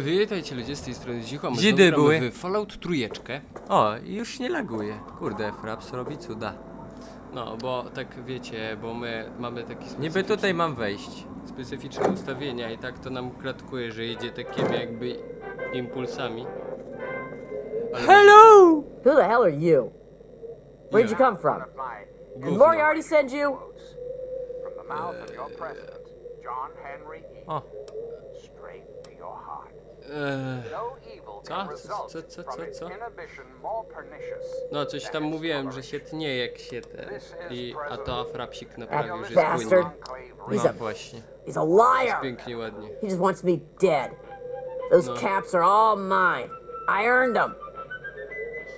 Witajcie ludzie, z tej strony Cicho, Żydy były w Fallout trójeczkę. O, już nie laguje. Kurde, Fraps robi cuda. No, bo tak wiecie, bo my mamy taki niby tutaj mam wejść. Specyficzne ustawienia i tak to nam klatkuje, że jedzie takimi jakby impulsami. Ale hello! Who the hell are you? Where'd you come from? Did Moriarty send you? From the mouth of your president, John Henry. O. Co? No, coś tam mówiłem, że się tnie jak się te... A to Frapsik naprawił, że jest płynny. No właśnie. Jest pięknie, ładnie. No.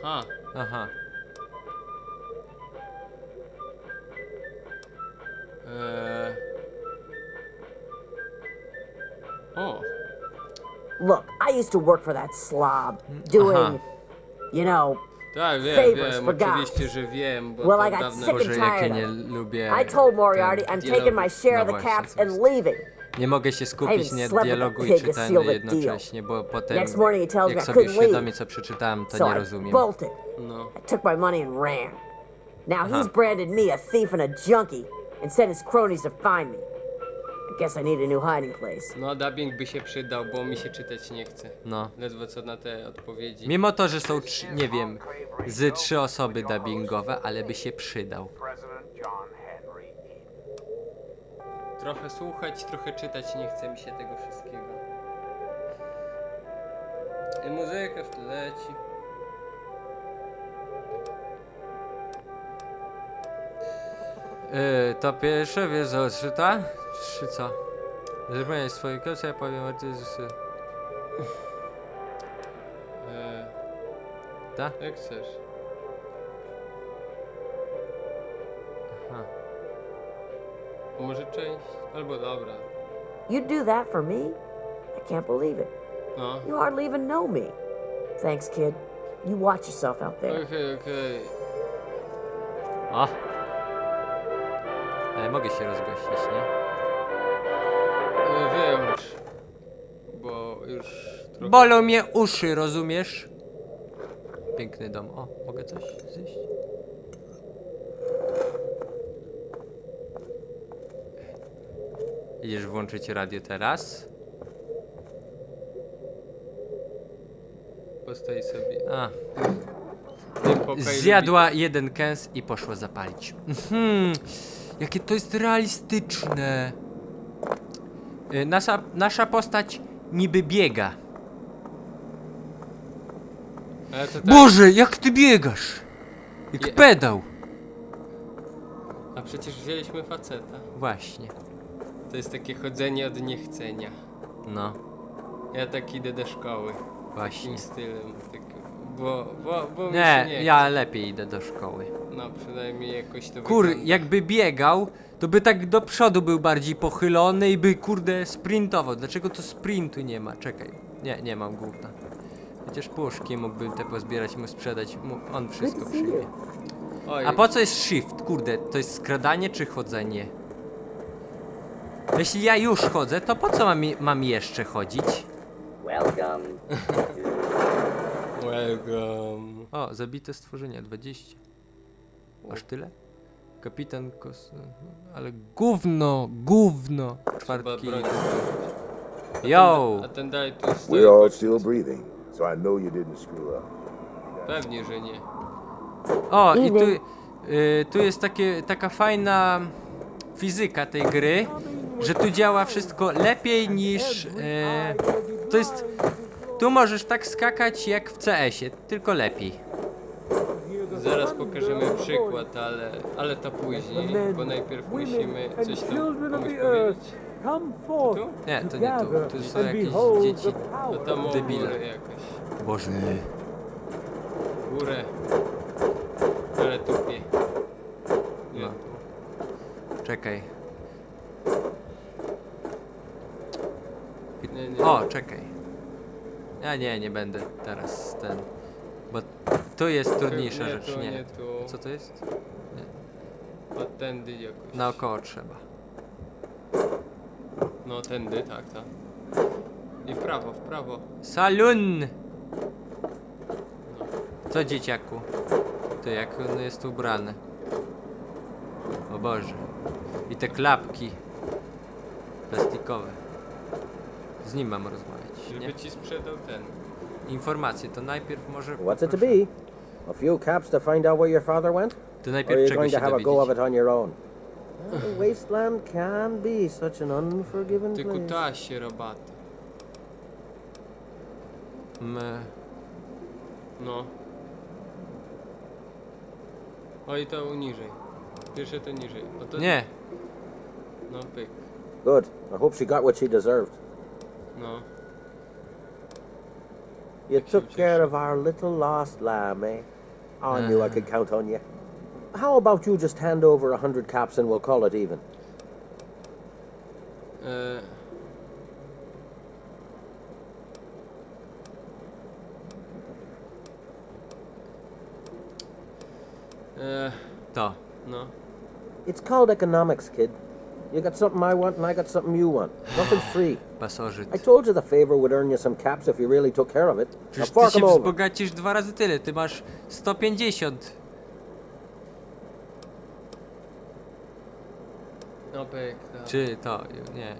Ha, aha. O. Look, I used to work for that slob, doing, you know, favors for God. Well, I got sick and tired of it. I told Moriarty I'm taking my share of the caps and leaving. Nie mogę się skupić na dialogu i czytaniu jednocześnie, bo potem, jak sobie uświadomię, co przeczytałem, to nie rozumiem. No. I took my money and ran. Now he's branded me a thief and a junkie and sent his cronies to find me. Guess I need a new hiding place. No, dubbing by się przydał, bo mi się czytać nie chce. No. Ledwo co na te odpowiedzi. Mimo to, że są, nie wiem, z 3 osoby dubbingowe, ale by się przydał. Trochę słuchać, trochę czytać, nie chce mi się tego wszystkiego. I muzyka w tle leci. To pierwsze wiesz, zrzuta? Czy co? Zrobię swoje kosy, ja powiem o tym, że... Tak? Jak chcesz. Aha. Może część? Albo dobra. You do that for me? I can't believe it. No. You hardly even know me. Thanks, kid. You watch yourself out there. Okej. A. Ale mogę się rozgościć, nie? Wyłącz, bo już trochę... Bolą mnie uszy, rozumiesz? Piękny dom. O, mogę coś zjeść? Idziesz włączyć radio teraz? Postoj sobie. A. Zjadła jeden kęs i poszła zapalić. Jakie to jest realistyczne. Nasza postać niby biega. Ale to tak. Boże, jak ty biegasz? Jak pedał. A przecież wzięliśmy faceta. Właśnie. To jest takie chodzenie od niechcenia. No. Ja tak idę do szkoły. Właśnie. Takim stylem. Tak, bo nie, ja lepiej idę do szkoły. No, przynajmniej jakoś to wygląda. Jakby biegał, to by tak do przodu był bardziej pochylony i by, kurde, sprintował. Dlaczego to sprintu nie ma? Czekaj. Nie mam gówna. Chociaż puszki mógłbym te pozbierać, mu sprzedać, on wszystko przyjmie. A po co jest shift? Kurde, to jest skradanie czy chodzenie? Jeśli ja już chodzę, to po co mam jeszcze chodzić? Welcome. Welcome. O, zabite stworzenia, 20. Aż tyle? Kapitan Kos... Ale gówno! Czwartki. Yo! We're all still breathing, so I know you didn't screw up. Pewnie, że nie. O, i tu jest taka fajna fizyka tej gry, że tu działa wszystko lepiej niż... to jest... Tu możesz tak skakać jak w CS-ie, tylko lepiej. Zaraz pokażemy przykład, ale to później, bo najpierw musimy coś tam komuś powiedzieć. To tu? Nie, to nie tu. Tu są jakieś dzieci. No tam debile jakaś. Boże. Górę. Ale tupie. Nie. No. Czekaj. Nie. O, czekaj. Ja nie będę teraz ten... Bo to jest trudniejsza rzecz, nie. Co to jest? Nie. Od tędy jakoś. Naokoło trzeba. No, tędy, tak. I w prawo, w prawo. Salon! Co, dzieciaku? To jak on jest ubrany. O Boże. I te klapki plastikowe. Z nim mam rozmawiać. Żeby nie? Ci sprzedał ten. Informacje, to najpierw może... What's it to be? A few caps to find out where your father went? To najpierw czegoś się dowiedzieć. Wasteland can be such an unforgiving place. Ty kutasie, robaty. No. O i to niżej. Pierwsze to niżej. O to... Nie. No pyk. Good. I hope she got what she deserved. No. You took care of our little lost lamb, eh? I knew I could count on you. How about you just hand over 100 caps and we'll call it even? To. No. It's called economics, kid. You got something I want and I got something you want. Nothing's free. Pasożyt. I told you the favor would earn you some caps if you really took care of it. Przecież ty się wzbogacisz 2 razy tyle. Ty masz 150. No pyk, no. Czy to, nie.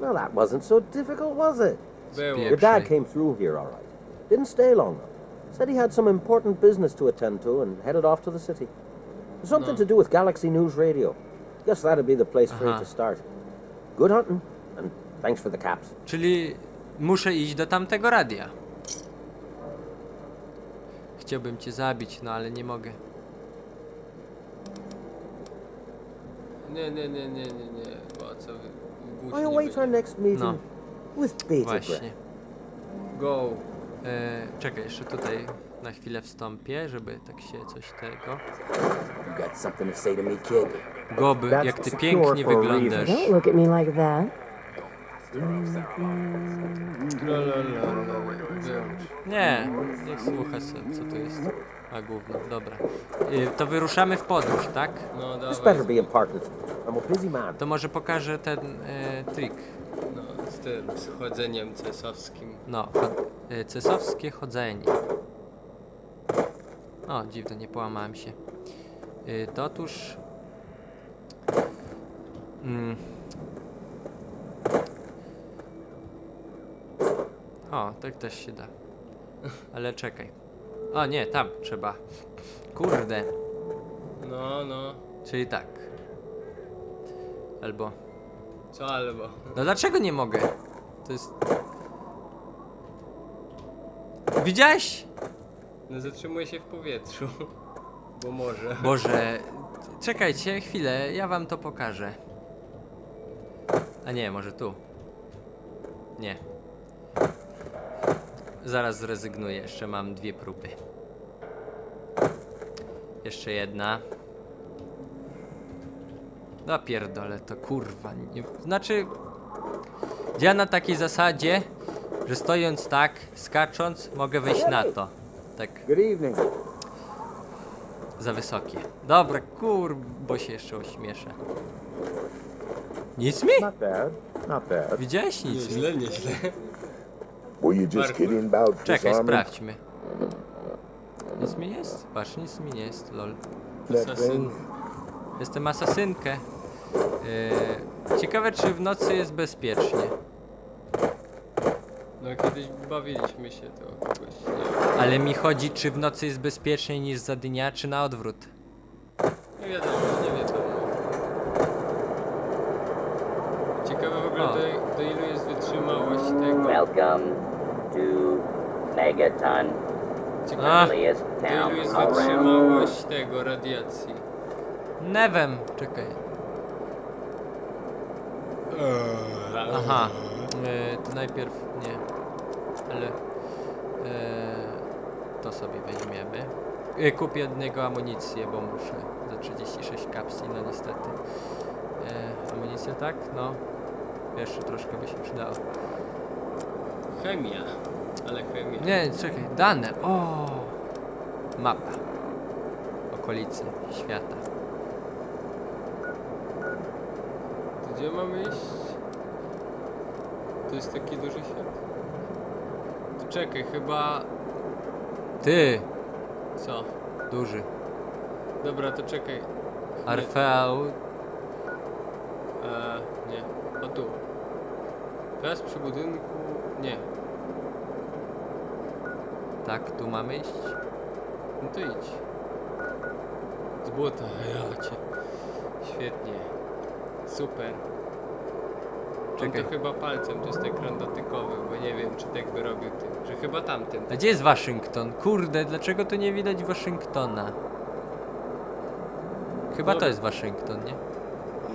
No, that wasn't so difficult, was it? Your dad came through here, all right. Didn't stay long, though. Said he had some important business to attend to and headed off to the city. Something to do with Galaxy News Radio. Guess that'd be the place for you to start. Good hunting, and thanks for the caps. Czyli muszę iść do tamtego radia. Chciałbym cię zabić, no ale nie mogę. Nie, bo co wy... No, właśnie. Go. Czekaj, jeszcze tutaj na chwilę wstąpię, żeby tak się coś tego... Goby, jak ty pięknie wyglądasz. Nie, niech słucha sobie, co tu jest. A gówno, dobra. To wyruszamy w podróż, tak? No dobra. To może pokażę ten trik. No, z tym, z chodzeniem cesowskim. No, cesowskie chodzenie. O, dziwne, nie połamałem się. To otóż... O, tak też się da. Ale czekaj. O nie, tam trzeba. Kurde. No. Czyli tak. Albo. Co albo? No dlaczego nie mogę? To jest... Widziałeś? No zatrzymuję się w powietrzu. Bo może. Boże. Czekajcie chwilę, ja wam to pokażę. A nie, może tu. Nie. Zaraz zrezygnuję, jeszcze mam 2 próby. Jeszcze jedna. No pierdolę to, kurwa. Znaczy, ja na takiej zasadzie, że stojąc tak, skacząc, mogę wejść na to. Tak. Za wysokie. Dobra, bo się jeszcze ośmieszę. Nic mi? Widziałeś nic? Nieźle, nieźle. Czekaj, sprawdźmy. Nic mi jest? Patrz, nic mi nie jest, lol. Asasyn. Jestem asasynkę. Ciekawe, czy w nocy jest bezpiecznie. No kiedyś bawiliśmy się to kogoś. Nie. Ale mi chodzi, czy w nocy jest bezpieczniej niż za dnia, czy na odwrót. Nie wiadomo, nie wiem. Ciekawe w ogóle do ilu jest wytrzymałość tego. Welcome to Megaton. Ciekawe do ilu jest wytrzymałość tego radiacji. Nie wiem, czekaj. Aha. To najpierw nie. Ale to sobie weźmiemy. Kupię jednego amunicję, bo muszę. Za 36 kapsli, no niestety. Amunicja tak? No. Jeszcze troszkę by się przydało. Chemia. Ale chemia. Nie, czekaj. Dane. O. Mapa. Okolicy świata. Gdzie mamy iść? To jest taki duży świat. To czekaj, chyba... Ty! Co? Duży. Dobra, to czekaj. Arfeał... nie. O tu. Teraz przy budynku... Nie. Tak, tu mamy iść? No to idź. Z błota, ja cię. Świetnie. Super. Czekaj. On to chyba palcem, to jest ekran dotykowy, bo nie wiem, czy tak by robił tym, że chyba tamten. A gdzie jest Waszyngton? Kurde, dlaczego tu nie widać Waszyngtona? Chyba no. To jest Waszyngton, nie?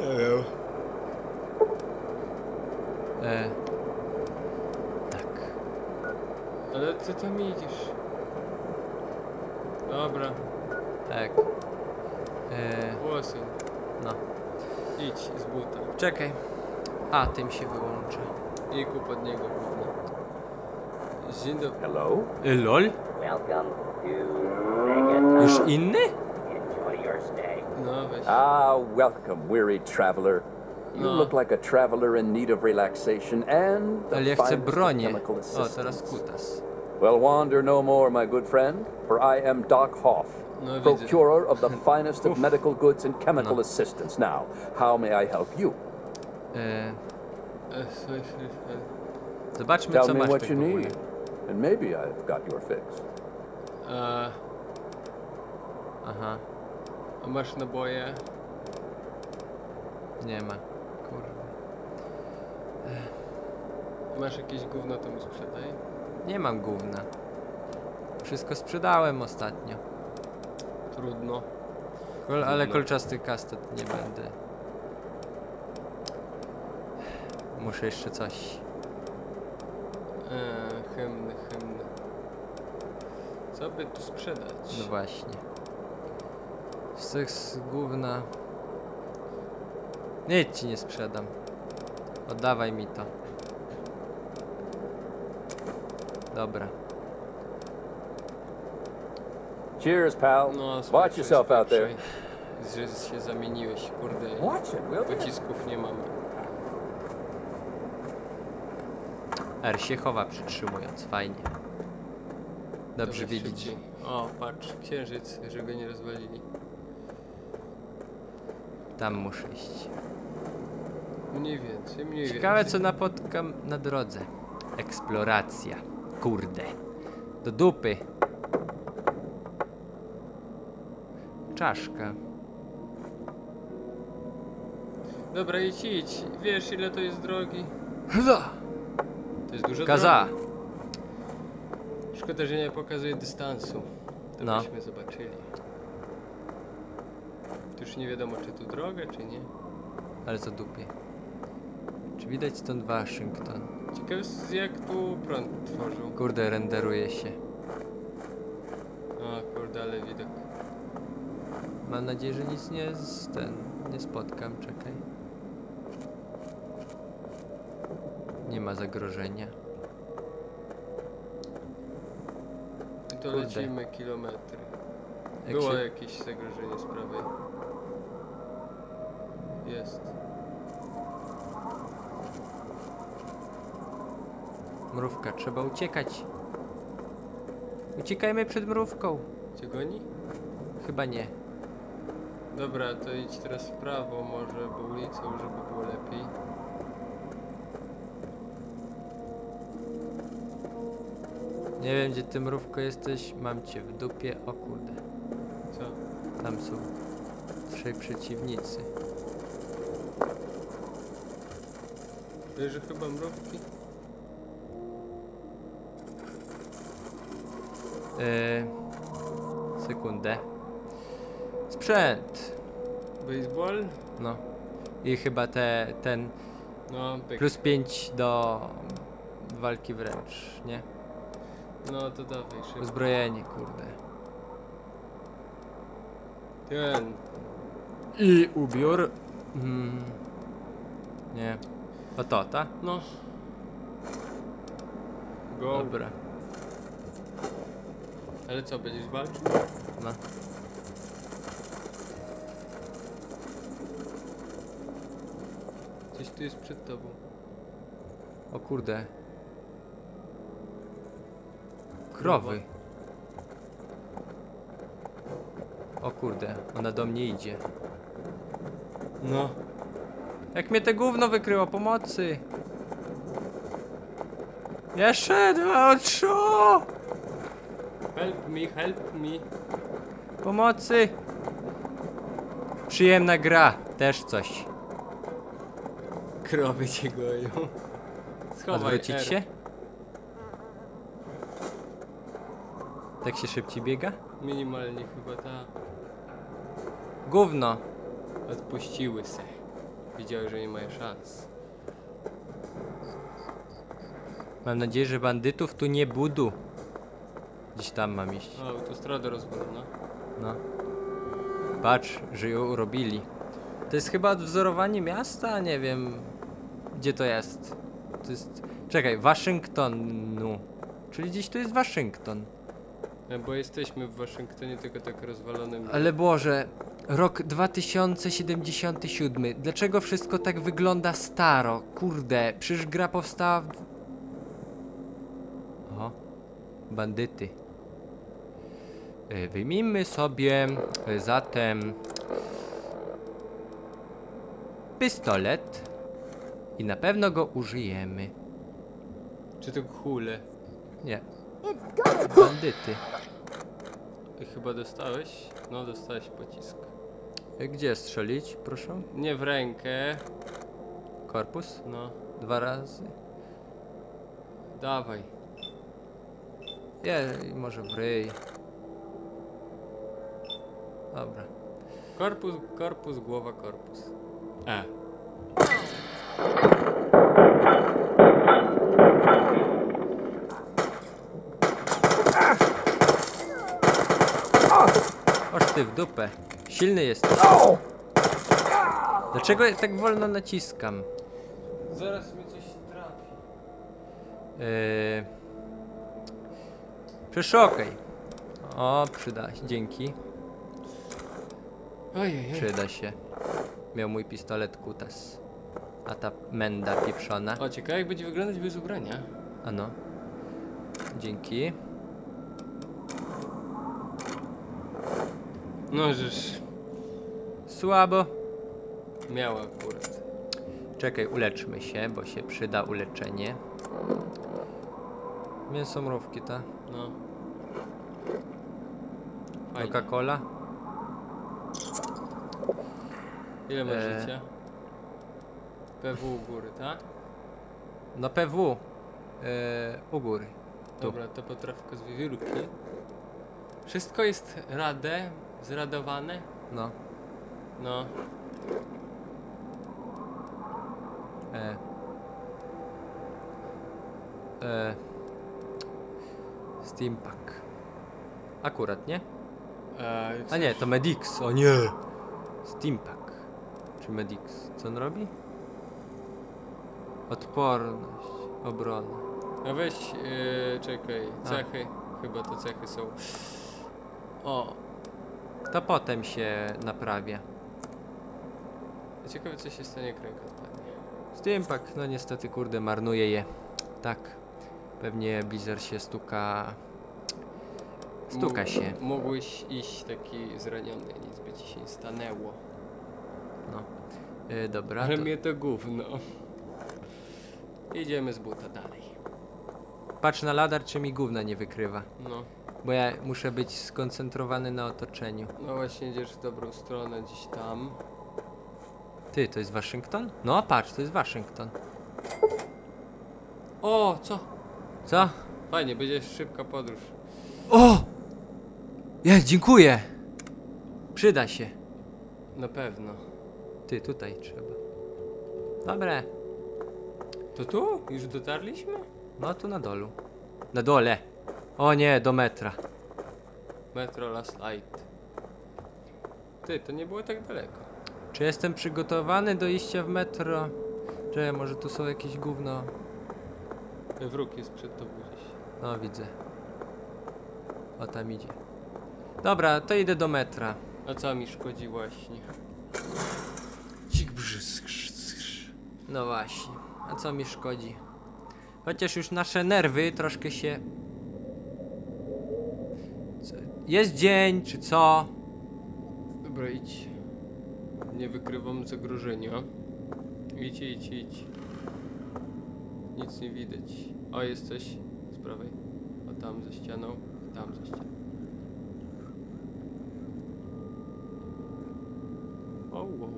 Nie wiem. Tak. Ale ty tam idziesz. Dobra. Tak. Włosy. No. Idź z buta. Czekaj. A, tym się wyłączy. I kup od niego głównie. Dzień dobry. Hello? LOL? Welcome to... Już inny? No, weź. Ah, welcome, weary traveler. You look like a traveler in need of relaxation and... Ale ja chcę bronię. O, teraz kutas. Well, wander no more, my good friend, for I am Doc Hoff. No, procurer of the finest of medical goods and chemical assistance. Now, how may I help you? Zobaczmy, co masz tak w ogóle. And maybe I've got your fix. Aha. A masz naboje? Nie ma. Kurwa. Masz jakieś gówno, to mi sprzedaj? Nie mam gówna. Wszystko sprzedałem ostatnio. Trudno. Ale kolczasty kastet nie będę. Muszę jeszcze coś. Hymny. Co by tu sprzedać? No właśnie. Seks gówna. Nic ci nie sprzedam. Oddawaj mi to. Dobra. Cheers, pal. No, watch yourself out there. Zresztą się zamieniłeś, kurde. Pocisków nie mamy. R się chowa, przytrzymując, fajnie. Dobrze widzieć. O, patrz, księżyc, żeby nie rozwalili. Tam muszę iść. Mniej więcej. Ciekawe, co napotkam na drodze. Eksploracja. Kurde. Do dupy. Czaszka. Dobra, idź. Wiesz, ile to jest drogi? To jest dużo drogi. Szkoda, że nie pokazuje dystansu. To byśmy zobaczyli. Tu już nie wiadomo, czy tu droga, czy nie. Ale co dupie. Czy widać stąd Waszyngton? Ciekawe jest, jak tu prąd tworzył. Kurde, renderuje się. O kurde, ale widok. Mam nadzieję, że nic nie spotkam, czekaj. Nie ma zagrożenia. I to lecimy kilometry. Było jakieś zagrożenie z prawej. Jest. Mrówka, trzeba uciekać. Uciekajmy przed mrówką. Cię goni? Chyba nie. Dobra, to idź teraz w prawo może, bo ulicą, żeby było lepiej. Nie wiem, gdzie ty, mrówko, jesteś. Mam cię w dupie. O kurde. Co? Tam są trzej przeciwnicy. Wiesz, że chyba mrówki? Sekundę. Sprzęt. Baseball? No. I chyba ten... No, +5 do walki wręcz, nie? No to dawaj szybko. Uzbrojenie, kurde. Ten. I ubiór. Nie. O to, ta? No. Go. Dobra. Ale co, będziesz walczył? No. Coś tu jest przed tobą. O kurde. Krowy. O kurde, ona do mnie idzie. No. Jak mnie te gówno wykryło, pomocy. Jeszcze dwa, oczu! Help me, help me. Pomocy. Przyjemna gra, też coś. Krowy cię goją. Schowaj. Odwrócić się? Tak się szybciej biega? Minimalnie chyba, ta. Gówno. Odpuściły se. Wiedziały, że nie mają szans. Mam nadzieję, że bandytów tu nie budu. Gdzieś tam mam iść. O, autostradę rozwalona. No. Patrz, że ją urobili. To jest chyba odwzorowanie miasta? Nie wiem, gdzie to jest. To jest... Czekaj, Waszyngtonu. Czyli gdzieś tu jest Waszyngton. No, bo jesteśmy w Waszyngtonie, tylko tak rozwalonym. Ale Boże, rok 2077. Dlaczego wszystko tak wygląda staro? Kurde, przecież gra powstała w... Oho. Bandyty. Wyjmijmy sobie zatem pistolet i na pewno go użyjemy. Czy to kule? Nie. Bandyty. Chyba dostałeś? No, dostałeś pocisk. Gdzie strzelić, proszę? Nie w rękę. Korpus? No. Dwa razy. Dawaj. Jej, może w ryj. Dobra. Korpus, korpus, głowa, korpus. A. Oż ty w dupę. Silny jesteś. Dlaczego ja tak wolno naciskam? Zaraz mi coś trafi. Przecież okej. O, przyda się, dzięki. Ojej. Przyda się. Miał mój pistolet kutas. A ta menda pieprzona. O, ciekawe jak będzie wyglądać bez ubrania. Ano. Dzięki. No żeż. Słabo. Miała akurat. Czekaj, uleczmy się, bo się przyda uleczenie. Mięso mrówki, ta. No. Coca-Cola. Ile masz życia? PW u góry, tak? No PW u góry. Tu. Dobra, to potrawka z wiewiórki. Wszystko jest radę, zradowane? No. No. Steampack. Akurat, nie? A nie, to Medix, o nie! Steampack. Czy Medix? Co on robi? Odporność, obrona. A weź, czekaj, cechy. Chyba to cechy są. O. To potem się naprawia. Ciekawe co się stanie, kręg odpadnie. Steampack, no niestety kurde, marnuje je. Tak. Pewnie Blizzard się stuka. Stuka się. Mogłeś iść taki zraniony, nic by ci się nie stanęło. No, dobra. Ale to... mnie to gówno. Idziemy z buta dalej. Patrz na ladar, czy mi gówna nie wykrywa. No. Bo ja muszę być skoncentrowany na otoczeniu. No właśnie, idziesz w dobrą stronę, gdzieś tam. Ty, to jest Waszyngton? No patrz, to jest Waszyngton. O, co? Co? Fajnie, będzie szybka podróż. O! Ja, dziękuję! Przyda się. Na pewno. Ty, tutaj trzeba. Dobre. To tu? Już dotarliśmy? No, tu na dolu. Na dole. O nie, do metra. Metro Last Light. Ty, to nie było tak daleko. Czy jestem przygotowany do iścia w metro? Czy może tu są jakieś gówno? Wróg jest przed tobą gdzieś. No, widzę. O, tam idzie. Dobra, to idę do metra. A co mi szkodzi właśnie? Cik brzysk. No właśnie. A co mi szkodzi? Chociaż już nasze nerwy troszkę się... Jest dzień, czy co? Dobra, idź. Nie wykrywam zagrożenia. Idź. Nic nie widać. O, jest coś z prawej. O, tam za ścianą.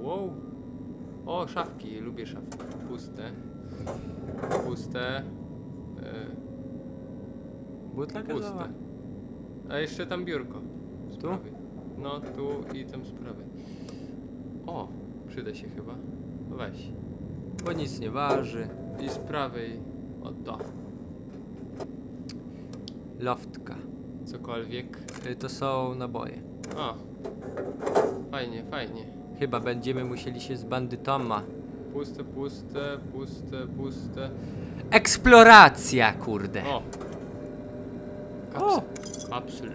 Wow. O, szafki. Lubię szafki. Puste. Butla gazowa. A jeszcze tam biurko. Z prawej. No, tu i tam z prawej. O, przyda się chyba. Weź. Bo nic nie waży. I z prawej. O to. Loftka. Cokolwiek. To są naboje. O. Fajnie. Chyba będziemy musieli się z bandytoma. Puste. Eksploracja, kurde. O. Kapsul.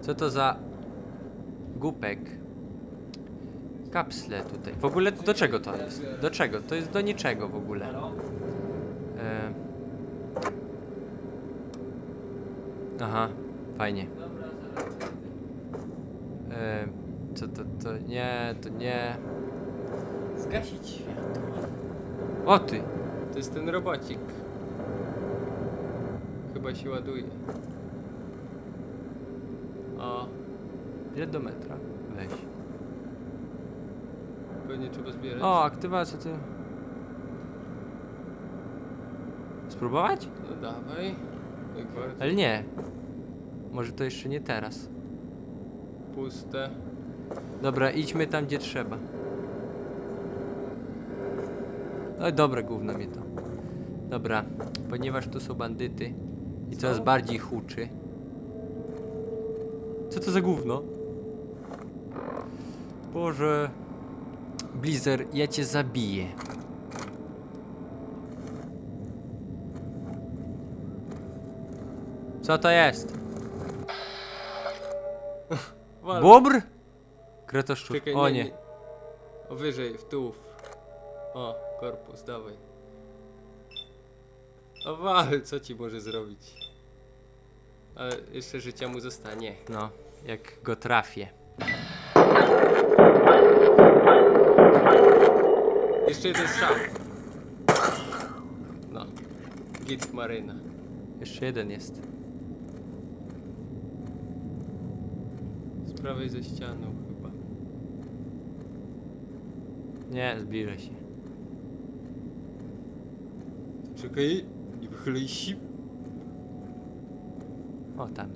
Co to za głupek? Kapsle tutaj. W ogóle do czego to jest? Do czego? To jest do niczego w ogóle. Aha, fajnie. Co to? To nie. Zgasić światło. O ty! To jest ten robocik. Chyba się ładuje. O. Ile do metra? Weź. Pewnie trzeba zbierać. O, aktywacja ty. Spróbować? No dawaj. Ale nie. Może to jeszcze nie teraz. Puste. Dobra, idźmy tam gdzie trzeba. No dobra, gówno mnie to. Dobra, ponieważ tu są bandyty i coraz bardziej huczy. Co to za gówno? Boże... Blizzard, ja cię zabiję. Co to jest? Bobr? Kretoszczur. O nie. O wyżej, w tułów. O, korpus, dawaj. O wal, co ci może zrobić? Ale jeszcze życia mu zostanie. No, jak go trafię. Jeszcze jeden strzał. No. Git maryna. Jeszcze jeden jest. Z prawej ze ścianą chyba. Nie, zbliża się. Czekaj. I wychylaj się. O tam.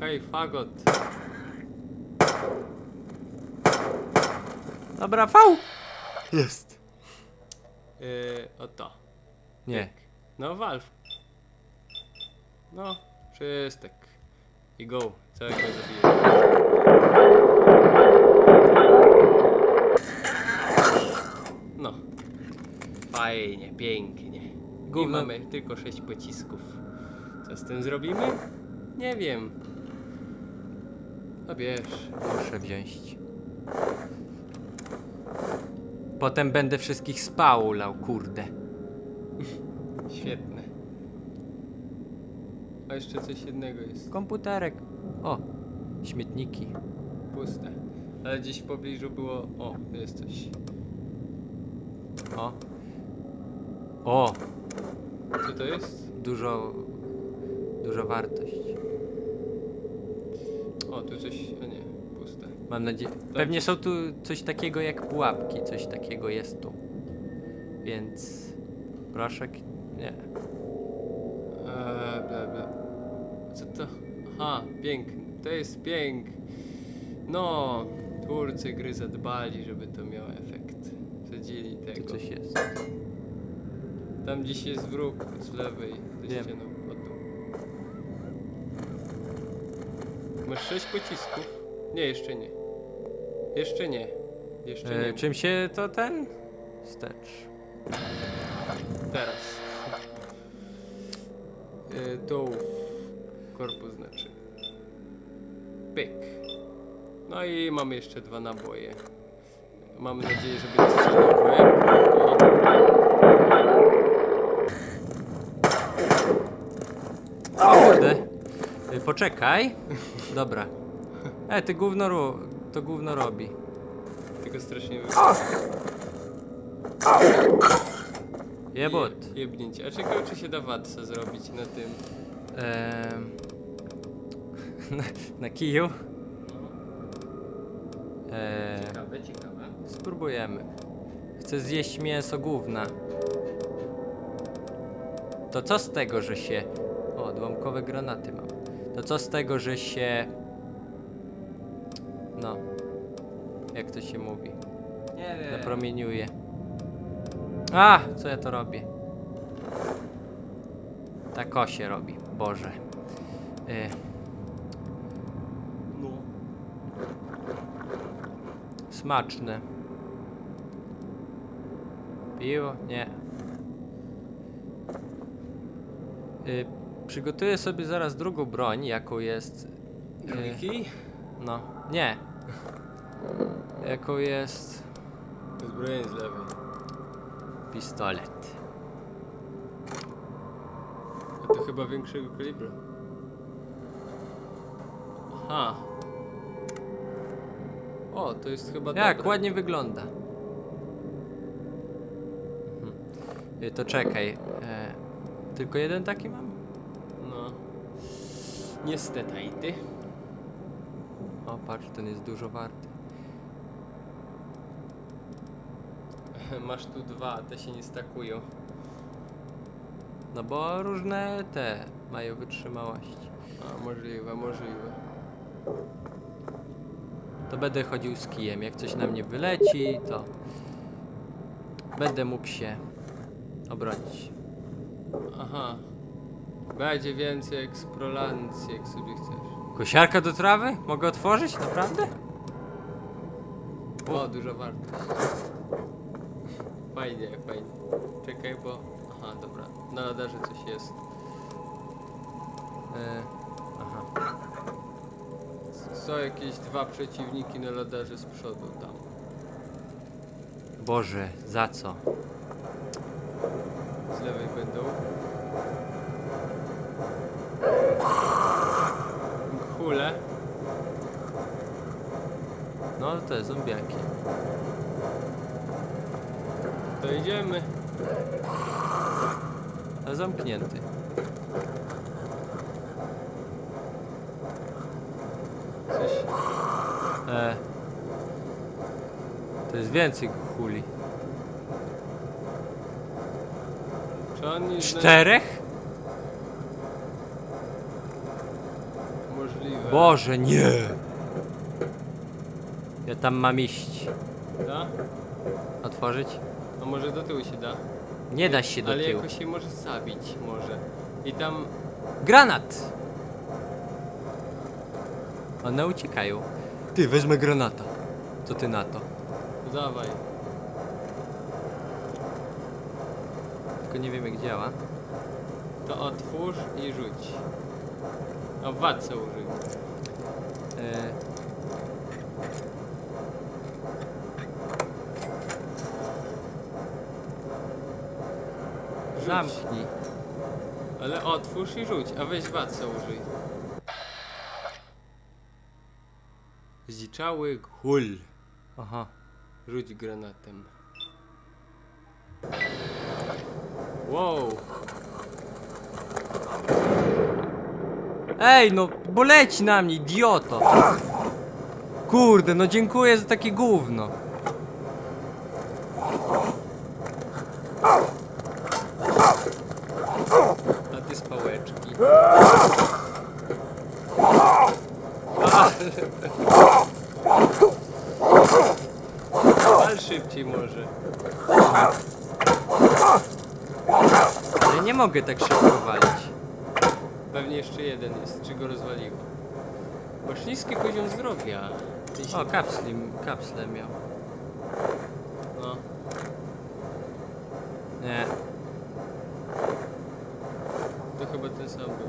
Hej, fagot. Dobra, fał! Jest. O to. Nie. No wal. No, czystek. I go. Całego zabiję. No. Fajnie, pięknie. I mamy tylko 6 pocisków. Co z tym zrobimy? Nie wiem. No bierz. Muszę wziąć. Potem będę wszystkich spał, lał, kurde. Świetne. A jeszcze coś jednego jest. Komputerek. O, śmietniki. Puste. Ale gdzieś w pobliżu było... O, jest coś. O. O. Co to jest? Duża wartość. O, tu coś... A nie. Mam nadzieję. Pewnie są tu coś takiego jak pułapki, coś takiego jest tu. Więc... Proszek? Nie. Co to? Aha, piękny. To jest piękny. No, twórcy gry zadbali, żeby to miało efekt. Wsadzili tego. Tu coś jest. Tam gdzieś jest wróg z lewej. Ze ścianą od dół. Masz 6 pocisków. Nie, jeszcze nie. Jeszcze nie. Czym się to ten? Wstecz. Teraz. Tu korpus znaczy. Pyk. No i mamy jeszcze 2 naboje. Mamy nadzieję, że będzie strzelał w łeb. Poczekaj. Dobra. Ty gówno to gówno robi. Tylko strasznie Jebot. Jebnięcie. A czekaj, czy się da wadsa zrobić na tym? Na kiju? Ciekawe, ciekawe. Spróbujemy. Chcę zjeść mięso gówna. To co z tego, że się... O, odłamkowe granaty mam. To co z tego, że się... No. Jak to się mówi? Nie wiem. Napromieniuje. A! Co ja to robię? Tak o się robi. Boże. No. Smaczne. Piwo? Nie. Przygotuję sobie zaraz drugą broń, jaką jest... Drugi kij? No. Nie. Jaką jest... Zbrojenie z lewej. Pistolet. A to chyba większego kalibra. Aha. O, to jest chyba... Jak dobra. Ładnie wygląda. To czekaj. Tylko jeden taki mam? No. Niestety i ty. O, patrz, ten jest dużo warty. Masz tu dwa, te się nie stakują. No bo różne te mają wytrzymałość. A, możliwe, możliwe. To będę chodził z kijem, jak coś na mnie wyleci, to... Będę mógł się obronić. Aha. Będzie więcej eksplorancji, jak sobie chcesz. Kosiarka do trawy? Mogę otworzyć? Naprawdę? O, dużo wartość. Fajnie, fajnie. Czekaj, bo... Aha, dobra. Na radarze coś jest. Aha. Są jakieś dwa przeciwniki na radarze z przodu tam. Boże, za co? Z lewej będą. Hule. No to jest zombiaki. To idziemy. A zamknięty. Coś. To jest więcej huli. Czterech? Możliwe. Boże, nie! Ja tam mam iść. Da? Otworzyć? A może do tyłu się da? Nie da się do tyłu. Ale jakoś się może zabić, może. I tam... Granat! One uciekają. Ty, wezmę granata. Co ty na to? Dawaj. Tylko nie wiem jak działa. To otwórz i rzuć. A wadce użyj. Zamknij. Ale otwórz i rzuć, a weź wadce użyj. Zdziczały hul. Aha. Rzuć granatem. Wow. Ej, no, bo leci na mnie, idioto. Kurde, no dziękuję za takie gówno. A ty z pałeczki. Ale szybciej może. Ja nie mogę tak szybko walić. Pewnie jeszcze jeden jest, czy go rozwaliło. Masz niski poziom zdrowia. O, kapsle miał. No. Nie. To chyba ten sam był.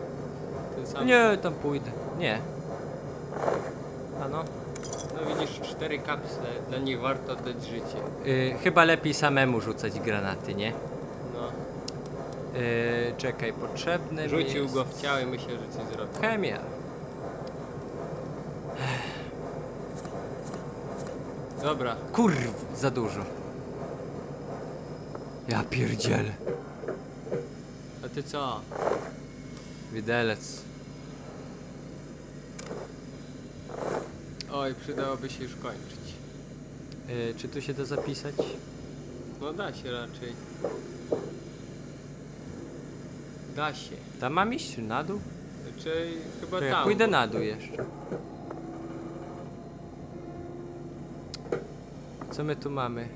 Ten sam. Nie, tam pójdę. Nie. A no. No widzisz, 4 kapsle, dla nich warto oddać życie. Chyba lepiej samemu rzucać granaty, nie? No. Czekaj, potrzebny rzucił jest... go w ciało i myślę, że coś zrobił. Chemia. Dobra. Kurw, za dużo. Ja pierdzielę. A ty co? Widelec. Oj, przydałoby się już kończyć. Czy tu się da zapisać? No da się raczej. Da się. Tam mam iść na dół? Raczej chyba tam. Ja pójdę na dół jeszcze. Co my tu mamy?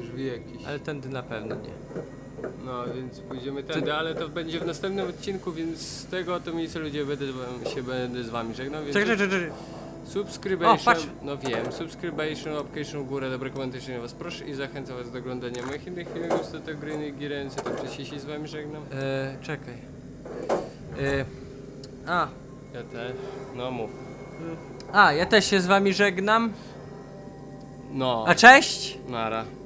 Drzwi jakieś. Ale tędy na pewno nie. No, więc pójdziemy tędy, ale to będzie w następnym odcinku, więc z tego o tym nic ludzie będę z wami żegnał. Więc... Czekaj. Subscription, o, patrz. No wiem, subscription, application w górę, dobre komentarze was proszę i zachęcam was do oglądania moich innych filmów z tego gry Girency, to przecież się z wami żegnam. Czekaj. Ja też, no mów. Ja też się z wami żegnam. No. A cześć! Nara.